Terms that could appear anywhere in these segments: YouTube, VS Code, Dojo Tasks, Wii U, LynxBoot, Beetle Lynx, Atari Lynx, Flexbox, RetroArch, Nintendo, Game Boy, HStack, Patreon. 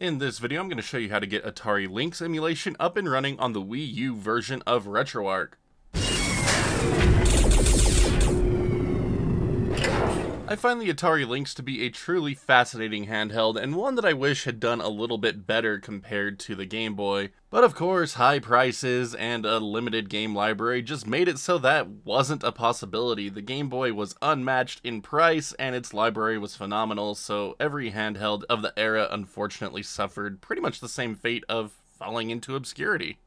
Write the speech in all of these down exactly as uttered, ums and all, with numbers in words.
In this video, I'm going to show you how to get Atari Lynx emulation up and running on the Wii U version of RetroArch. I find the Atari Lynx to be a truly fascinating handheld, and one that I wish had done a little bit better compared to the Game Boy. But of course, high prices and a limited game library just made it so that wasn't a possibility. The Game Boy was unmatched in price, and its library was phenomenal, so every handheld of the era unfortunately suffered pretty much the same fate of falling into obscurity.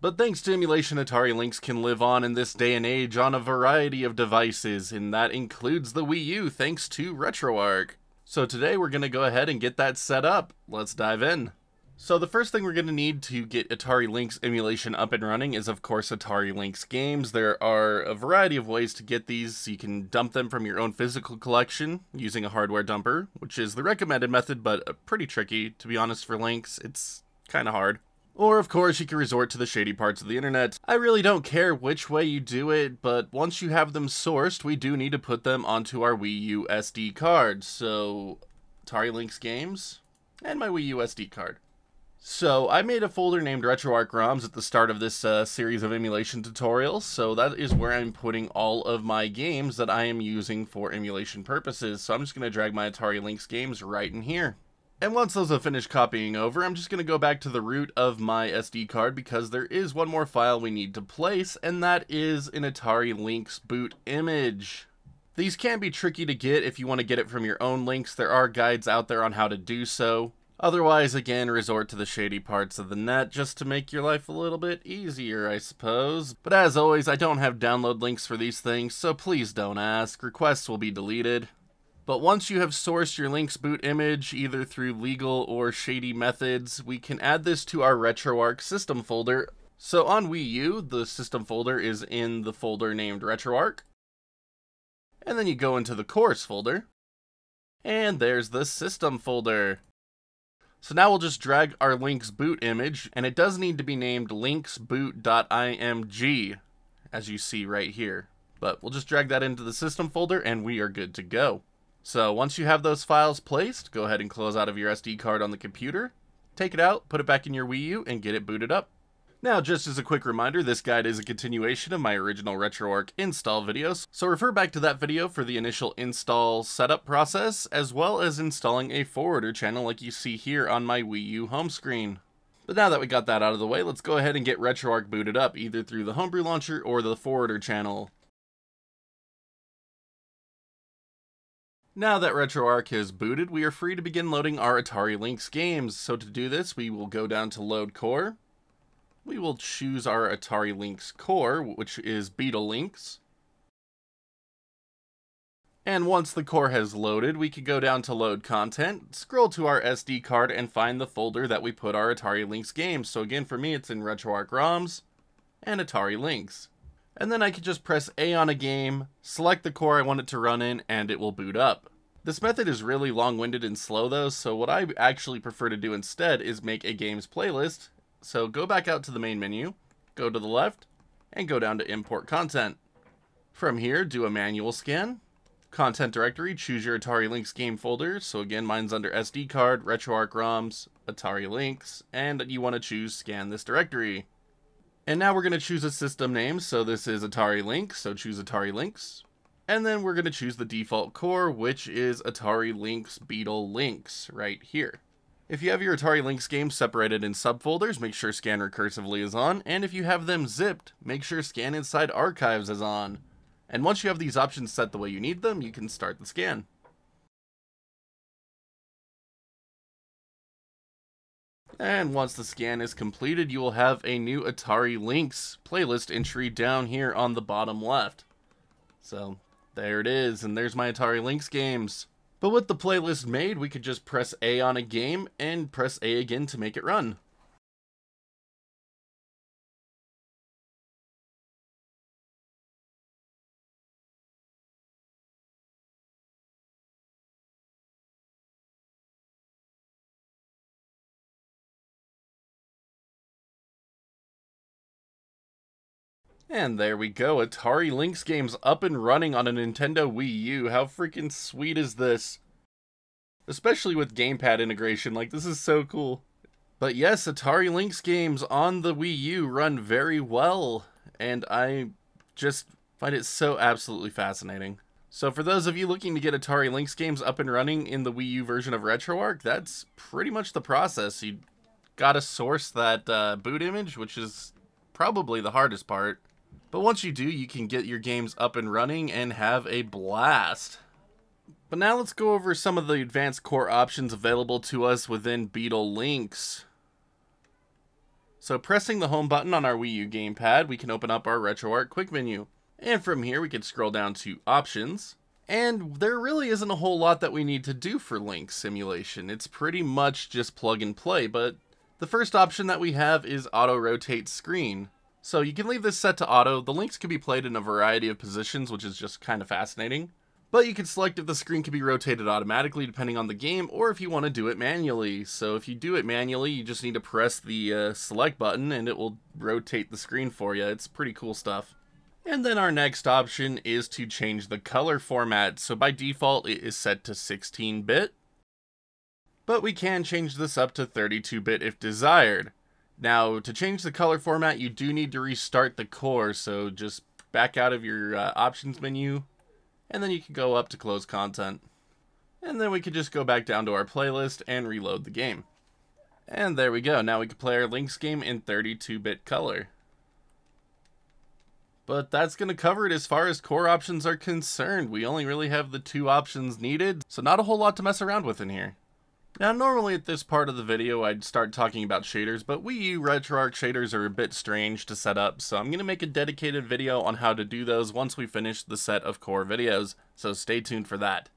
But thanks to emulation, Atari Lynx can live on in this day and age on a variety of devices, and that includes the Wii U thanks to RetroArch. So today we're going to go ahead and get that set up. Let's dive in. So the first thing we're going to need to get Atari Lynx emulation up and running is, of course, Atari Lynx games. There are a variety of ways to get these. You can dump them from your own physical collection using a hardware dumper, which is the recommended method, but pretty tricky, to be honest, for Lynx. It's kind of hard. Or, of course, you can resort to the shady parts of the internet. I really don't care which way you do it, but once you have them sourced, we do need to put them onto our Wii U S D card. So, Atari Lynx games, and my Wii U S D card. So, I made a folder named RetroArch ROMs at the start of this uh, series of emulation tutorials, so that is where I'm putting all of my games that I am using for emulation purposes. So I'm just going to drag my Atari Lynx games right in here. And once those have finished copying over, I'm just going to go back to the root of my S D card because there is one more file we need to place, and that is an Atari Lynx boot image. These can be tricky to get if you want to get it from your own Lynx. There are guides out there on how to do so. Otherwise, again, resort to the shady parts of the net just to make your life a little bit easier, I suppose. But as always, I don't have download links for these things, so please don't ask. Requests will be deleted. But once you have sourced your LynxBoot image, either through legal or shady methods, we can add this to our RetroArch system folder. So on Wii U, the system folder is in the folder named RetroArch. And then you go into the course folder. And there's the system folder. So now we'll just drag our LynxBoot image, and it does need to be named LynxBoot dot I M G, as you see right here. But we'll just drag that into the system folder, and we are good to go. So once you have those files placed, go ahead and close out of your S D card on the computer, take it out, put it back in your Wii U, and get it booted up. Now, just as a quick reminder, this guide is a continuation of my original RetroArch install videos, so refer back to that video for the initial install setup process, as well as installing a forwarder channel like you see here on my Wii U home screen. But now that we got that out of the way, let's go ahead and get RetroArch booted up, either through the homebrew launcher or the forwarder channel. Now that RetroArch is booted, we are free to begin loading our Atari Lynx games. So to do this, we will go down to Load Core. We will choose our Atari Lynx core, which is Beetle Lynx. And once the core has loaded, we can go down to Load Content, scroll to our S D card, and find the folder that we put our Atari Lynx games. So again, for me, it's in RetroArch ROMs and Atari Lynx. And then I can just press A on a game, select the core I want it to run in, and it will boot up. This method is really long-winded and slow though, so what I actually prefer to do instead is make a games playlist. So go back out to the main menu, go to the left, and go down to Import Content. From here, do a manual scan, Content Directory, choose your Atari Lynx game folder. So again, mine's under S D card, RetroArch ROMs, Atari Lynx, and you want to choose Scan This Directory. And now we're going to choose a system name, so this is Atari Lynx, so choose Atari Lynx. And then we're going to choose the default core, which is Atari Lynx Beetle Lynx, right here. If you have your Atari Lynx games separated in subfolders, make sure Scan Recursively is on, and if you have them zipped, make sure Scan Inside Archives is on. And once you have these options set the way you need them, you can start the scan. And once the scan is completed, you will have a new Atari Lynx playlist entry down here on the bottom left. So there it is, and there's my Atari Lynx games. But with the playlist made, we could just press A on a game and press A again to make it run. And there we go, Atari Lynx games up and running on a Nintendo Wii U. How freaking sweet is this? especially with gamepad integration. Like, this is so cool. But yes, Atari Lynx games on the Wii U run very well, and I just find it so absolutely fascinating. So for those of you looking to get Atari Lynx games up and running in the Wii U version of RetroArch, that's pretty much the process. You gotta source that uh, boot image, which is probably the hardest part. But once you do, you can get your games up and running and have a blast. But now let's go over some of the advanced core options available to us within Beetle Lynx. So pressing the home button on our Wii U gamepad, we can open up our RetroArch quick menu. And from here we can scroll down to options. And there really isn't a whole lot that we need to do for Lynx simulation. It's pretty much just plug and play, but the first option that we have is auto rotate screen. So you can leave this set to auto. The Lynx can be played in a variety of positions, which is just kind of fascinating. But you can select if the screen can be rotated automatically depending on the game, or if you want to do it manually. So if you do it manually, you just need to press the uh, select button and it will rotate the screen for you. It's pretty cool stuff. And then our next option is to change the color format. So by default, it is set to sixteen bit. But we can change this up to thirty-two bit if desired. Now, to change the color format, you do need to restart the core. So just back out of your uh, options menu. And then you can go up to close content. And then we could just go back down to our playlist and reload the game. And there we go. Now we can play our Lynx game in thirty-two bit color. But that's going to cover it as far as core options are concerned. We only really have the two options needed, so not a whole lot to mess around with in here. Now, normally at this part of the video, I'd start talking about shaders, but Wii U RetroArch shaders are a bit strange to set up, so I'm going to make a dedicated video on how to do those once we finish the set of core videos, so stay tuned for that.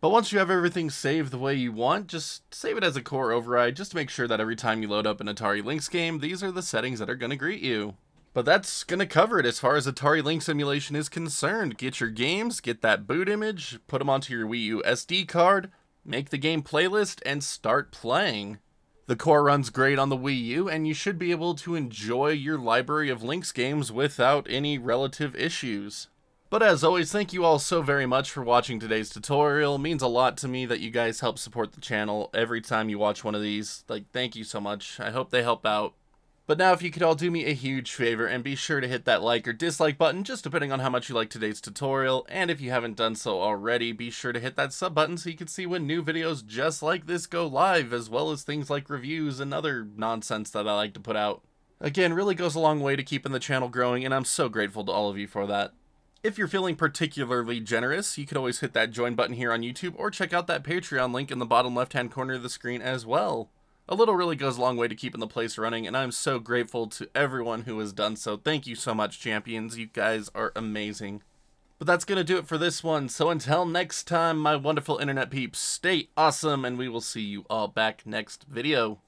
But once you have everything saved the way you want, just save it as a core override, just to make sure that every time you load up an Atari Lynx game, these are the settings that are going to greet you. But that's going to cover it as far as Atari Lynx emulation is concerned. Get your games, get that boot image, put them onto your Wii U S D card, make the game playlist, and start playing. The core runs great on the Wii U, and you should be able to enjoy your library of Lynx games without any relative issues. But as always, thank you all so very much for watching today's tutorial. It means a lot to me that you guys help support the channel every time you watch one of these. Like, thank you so much. I hope they help out. But now if you could all do me a huge favor and be sure to hit that like or dislike button, just depending on how much you like today's tutorial. And if you haven't done so already, be sure to hit that sub button so you can see when new videos just like this go live, as well as things like reviews and other nonsense that I like to put out. Again, really goes a long way to keeping the channel growing, and I'm so grateful to all of you for that. If you're feeling particularly generous, you could always hit that join button here on YouTube or check out that Patreon link in the bottom left-hand corner of the screen as well. A little really goes a long way to keeping the place running, and I'm so grateful to everyone who has done so. Thank you so much, champions. You guys are amazing. But that's going to do it for this one. So until next time, my wonderful internet peeps, stay awesome, and we will see you all back next video.